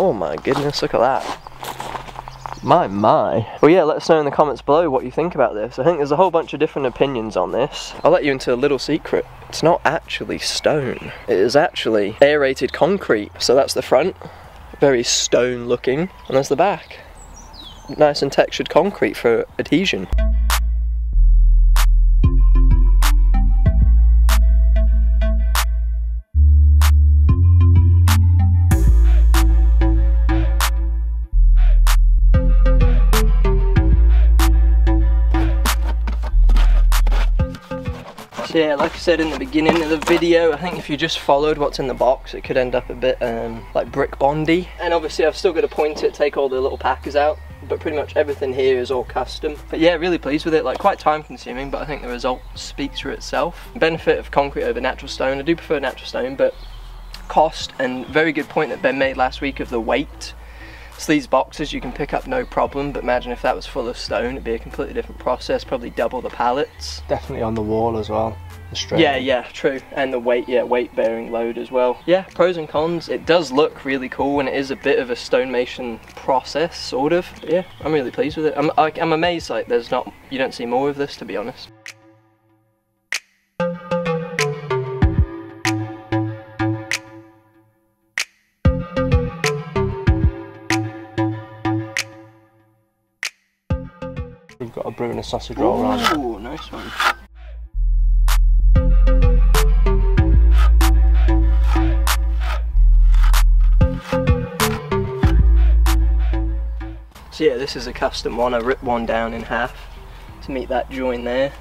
Oh my goodness, look at that. My. Well yeah, let us know in the comments below what you think about this. I think there's a whole bunch of different opinions on this. I'll let you into a little secret. It's not actually stone. It is actually aerated concrete. So that's the front, very stone looking, and there's the back. Nice and textured concrete for adhesion. So yeah, like I said in the beginning of the video, I think if you just followed what's in the box, it could end up a bit like brick bondy. And obviously I've still got to point it, take all the little packers out, but pretty much everything here is all custom. But yeah, really pleased with it, like quite time consuming, but I think the result speaks for itself. Benefit of concrete over natural stone, I do prefer natural stone, but cost, and very good point that Ben made last week of the weight. So these boxes you can pick up no problem, but imagine if that was full of stone, it'd be a completely different process, probably double the pallets. Definitely on the wall as well, the strength. Yeah, true, and the weight, yeah, weight bearing load as well. Yeah, pros and cons, it does look really cool, and it is a bit of a stonemason process, sort of. But yeah, I'm really pleased with it. I'm amazed, like, there's not, you don't see more of this, to be honest. We've got a brew and a sausage roll around. Oh, nice one. So yeah, this is a custom one. I ripped one down in half to meet that join there.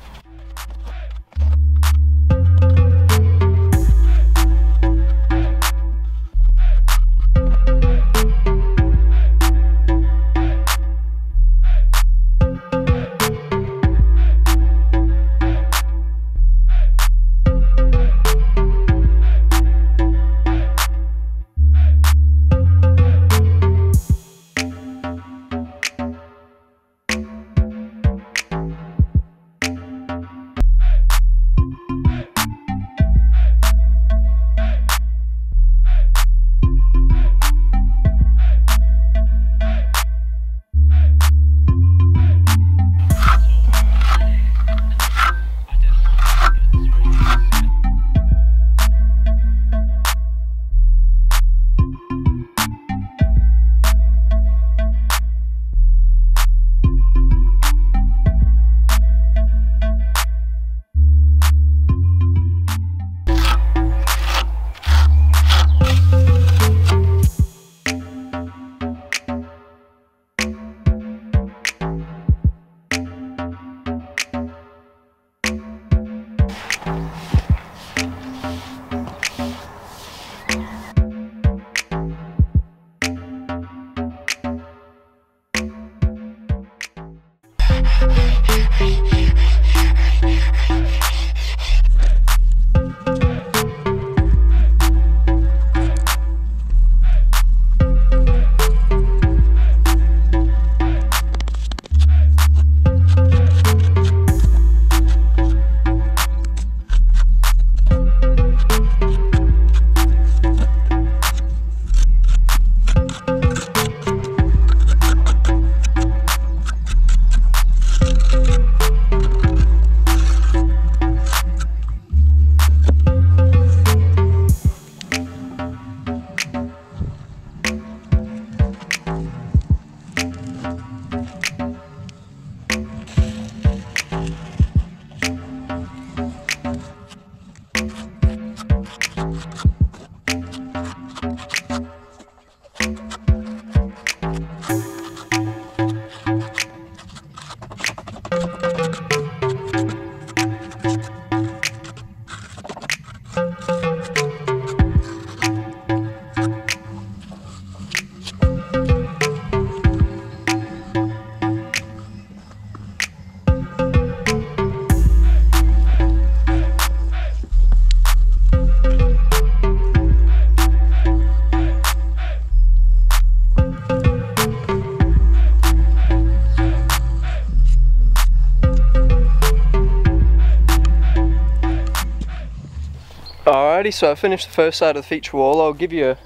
So I finished the first side of the feature wall. I'll give you an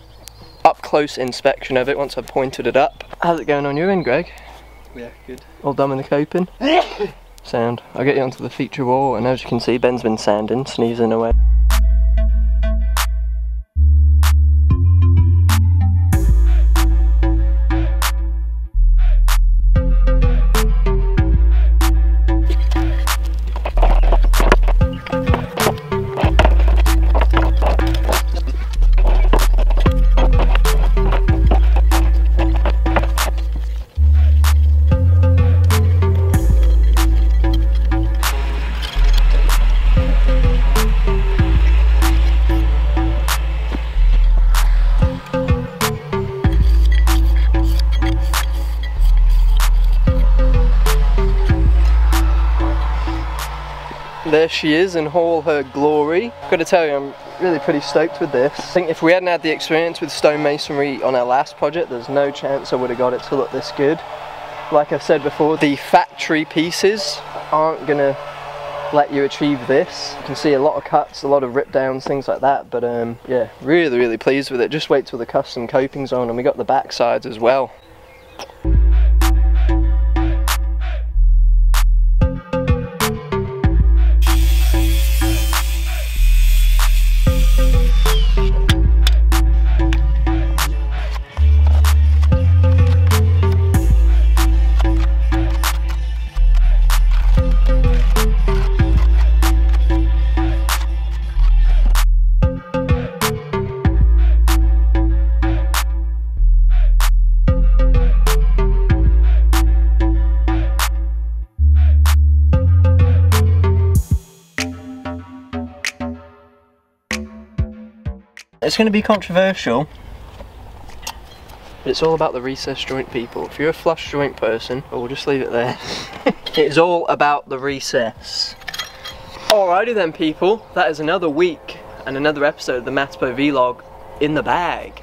up close inspection of it once I've pointed it up. How's it going on your end, Greg? Yeah, good. All done with the coping? Sound. I'll get you onto the feature wall, and as you can see, Ben's been sanding, sneezing away. There she is in all her glory. I've got to tell you, I'm really pretty stoked with this. I think if we hadn't had the experience with stonemasonry on our last project, there's no chance I would have got it to look this good. Like I've said before, the factory pieces aren't gonna let you achieve this. You can see a lot of cuts, a lot of rip downs, things like that, but yeah, really, really pleased with it. Just wait till the custom coping's on, and we got the back sides as well. It's going to be controversial, but it's all about the recess joint, people. If you're a flush joint person, we'll just leave it there. It's all about the recess. Alrighty then, people, that is another week and another episode of the Matipo Vlog in the bag.